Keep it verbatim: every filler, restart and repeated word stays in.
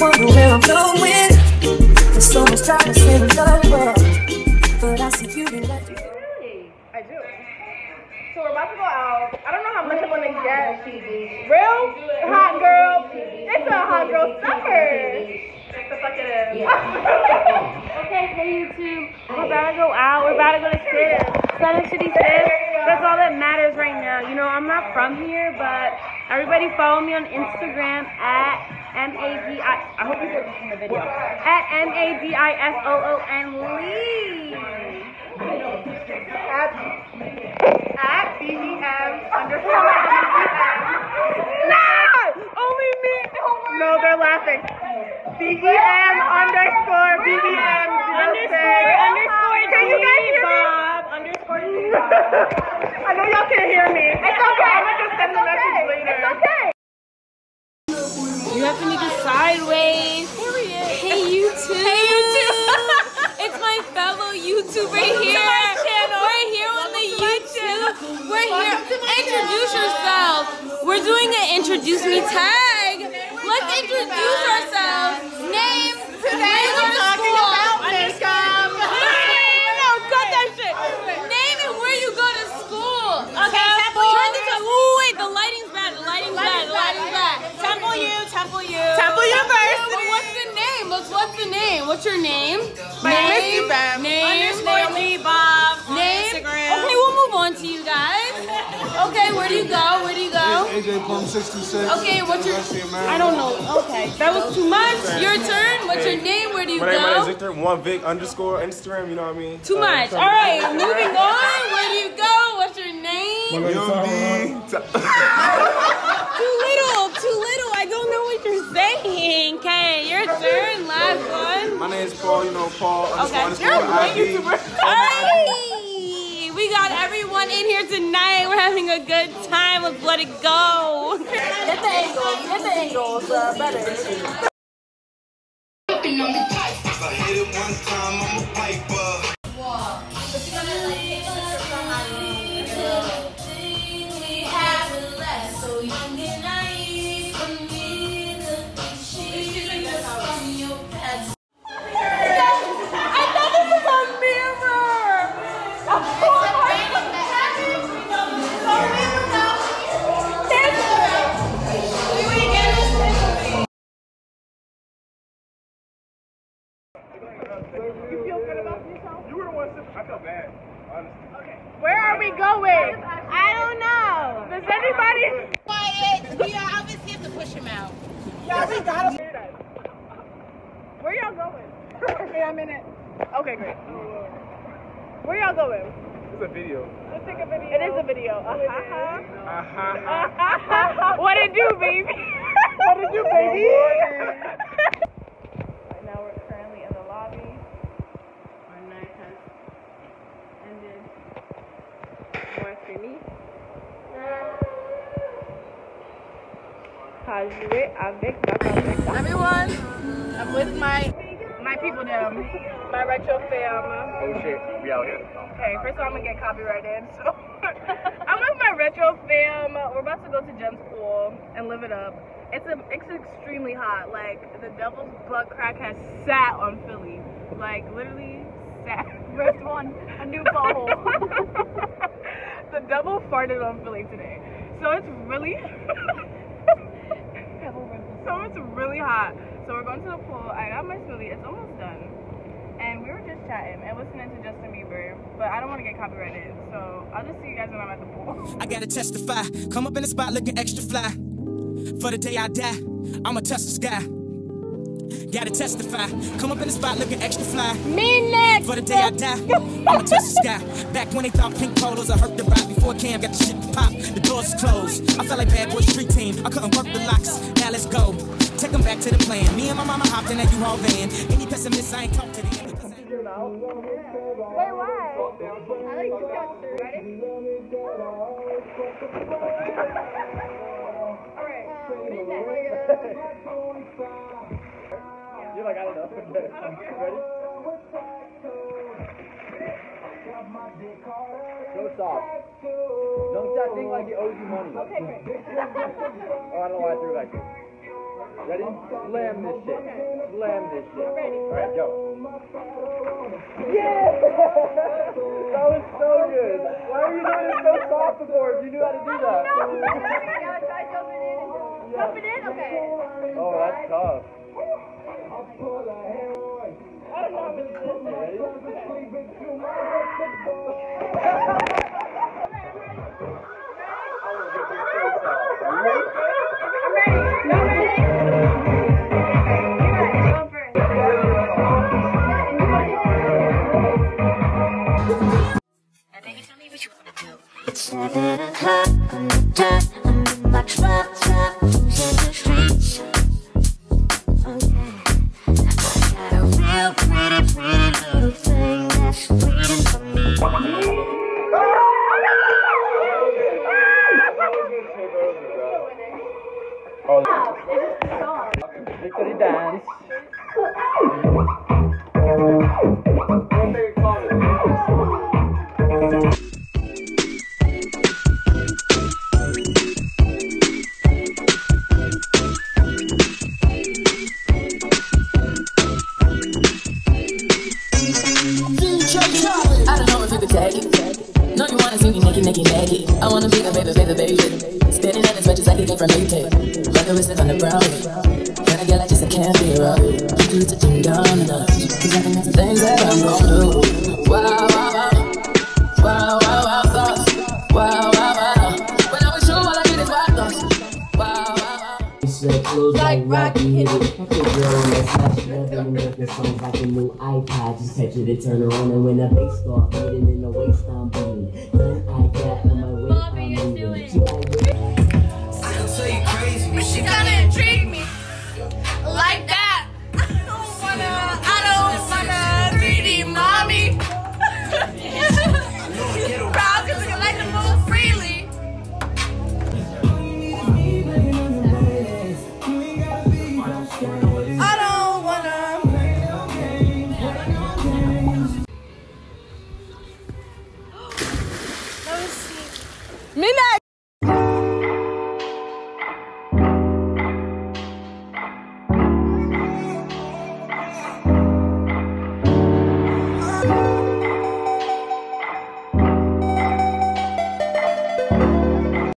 wonder where I'm going. There's so much time to stay in love, but I see you in that. Really? I do. So we're about to go out. I don't know how much I'm gonna get. Real hot girl. It's a hot girl summer. That's the fuck it is. Yeah. Okay, hey YouTube. We're about to go out. We're about to go to Sips. Southern City Sips. That's all that matters right now. You know, I'm not from here, but everybody follow me on Instagram at M A D I. I hope you put this in the video. At M A D I S O O N Lee. At, at B D M underscore M D M. No! Only me! No, they're laughing. B B M underscore B B M underscore underscore Can you guys hear me? Bob underscore I know y'all can't hear me. It's okay. I'm gonna just send the message later. It's okay. You have to make it sideways. Period. Hey YouTube. Hey YouTube. It's my fellow YouTuber right here. My channel. We're here on the YouTube. We're here. Introduce yourself. We're doing an introduce me tag. Let's introduce ourselves. Name, today we're talking about underscore. No, no, no, cut that shit. Name and where you go to school. Okay, Temple U. Ooh, wait, the lighting's bad. The lighting's bad. The lighting's bad. Temple U, Temple U. Temple University. But what's the name? What's what's the name? What's your name? My name is Bam. Name Naomi Bob on Instagram. Okay, we'll move on to you guys. Okay, where do you go? Where do you go? A J Plum six two six. Okay, what's your? I don't know. Okay, that was too much. Your turn. What's your name? Where do you my go? My name is Victor. One Vic underscore Instagram. You know what I mean? Too uh, much. All right, moving on. Where do you go? What's your name? Too little. Too little. I don't know what you're saying. Okay, your turn. Last one. My name is Paul. You know Paul. Okay, you're a great YouTuber. All right. We got everyone in here tonight. We're having a good time. Let's let it go. Get the angles. Get the angles. Uh, better. I thought this was a mirror. You feel good about yourself? You were the one sipping. I feel bad, honestly. Okay. Where are we going? I don't know. Does everybody? Quiet. We obviously have to push him out. Yeah, we got him. Where y'all going? Okay, I'm in it. Okay, great. Where y'all going? It's a video. Let's take a video. It is a video. Uh huh. Uh huh. Uh huh. What it do, baby? What it do, baby? Everyone, I'm with my my people now. My retro fam. Oh shit, we out here. Okay, first of all, I'm gonna get copyrighted. So I'm with my retro fam. We're about to go to gym school and live it up. It's a it's extremely hot. Like the devil's butt crack has sat on Philly. Like literally sat. Ripped one a new butthole. The devil farted on Philly today. So it's really. So it's really hot. So we're going to the pool. I got my smoothie. It's almost done. And we were just chatting and listening to Justin Bieber. But I don't want to get copyrighted. So I'll just see you guys when I'm at the pool. I gotta testify. Come up in the spot looking extra fly. For the day I die, I'ma touch the sky. Gotta testify. Come up in the spot looking extra fly. Me next. For the day I die, I'ma touch the sky. Back when they thought pink polos, I hurt the rock. Before Cam got the shit to pop, the doors closed. I felt like Bad Boy Street Team. I couldn't work the locks. Now let's go. Take them back to the plan. Me and my mama hopped in that U-Haul van. Any pessimist, I ain't talk to the end. Wait, why? I like the doctor. Ready? Alright. What is that? You're like, I don't know. Ready? Go soft. Don't stop thinking like it owes you money. Okay, great. Oh, I don't know why I threw it back here. Ready? Slam this shit. Slam this shit. All right, go. Yeah! That was so good. Why were you doing it so soft before if you knew how to do that? I don't know. Okay, now I try jumping in. Jumping in? Okay. Oh, that's tough. I don't know if it's this. Ready? It's seven o'clock on the dot. I'm in my truck, truck, losing the streets. Okay, I got a real pretty, pretty little thing that's waiting for me. Oh, victory dance. I wanna be the baby, baby, baby. Spinning up as much as I can get from A P. Like a whistle on the brownie. Got a girl like just a candy roll. You do touching dominoes. Cause I can do the things that I'm gonna do. Wow, wow, wow. Wow, wow, wow, thoughts. Wow, wow, wow. When I was sure all I did is wild thoughts. Wow, wow, wow. It's so cool, like Rocky. I could grow in this house. Nothing with the songs like a new iPod. Just touch it and turn around. And when the bass starts beating in the waist, I'm beating. Then I got on my way. She kinda intrigued me like that. I don't wanna, I don't wanna three D mommy. She's proud because I can let them move freely. All you need is me, baby, on your legs. You ain't gotta be no shame.